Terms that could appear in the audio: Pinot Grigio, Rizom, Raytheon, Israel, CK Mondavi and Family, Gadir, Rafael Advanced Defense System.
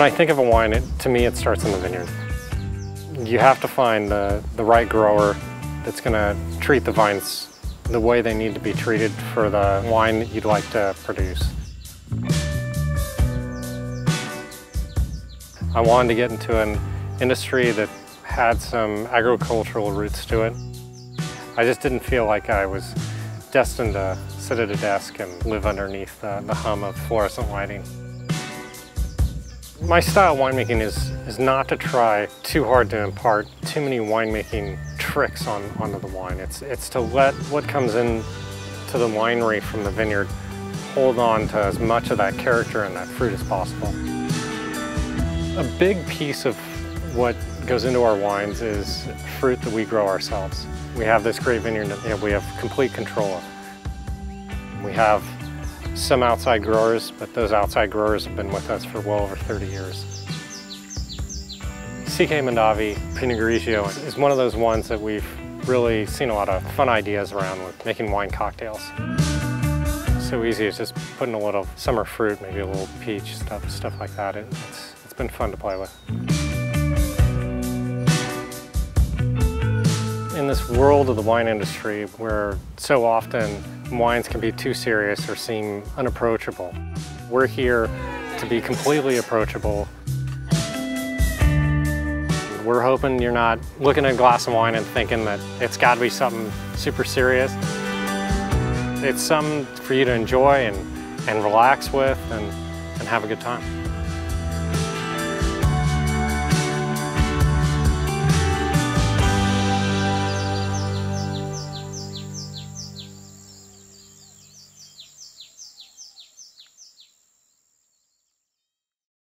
When I think of a wine, to me it starts in the vineyard. You have to find the right grower that's going to treat the vines the way they need to be treated for the wine that you'd like to produce. I wanted to get into an industry that had some agricultural roots to it. I just didn't feel like I was destined to sit at a desk and live underneath the hum of fluorescent lighting. My style of winemaking is not to try too hard to impart too many winemaking tricks onto the wine. It's to let what comes in to the winery from the vineyard hold on to as much of that character and that fruit as possible. A big piece of what goes into our wines is fruit that we grow ourselves. We have this great vineyard that we have complete control of. We have some outside growers, but those outside growers have been with us for well over 30 years. CK Mondavi, Pinot Grigio is one of those ones that we've really seen a lot of fun ideas around with making wine cocktails. So easy, it's just putting a little summer fruit, maybe a little peach, stuff like that. It's been fun to play with. In this world of the wine industry, where so often wines can be too serious or seem unapproachable, we're here to be completely approachable. We're hoping you're not looking at a glass of wine and thinking that it's got to be something super serious. It's something for you to enjoy and relax with and have a good time.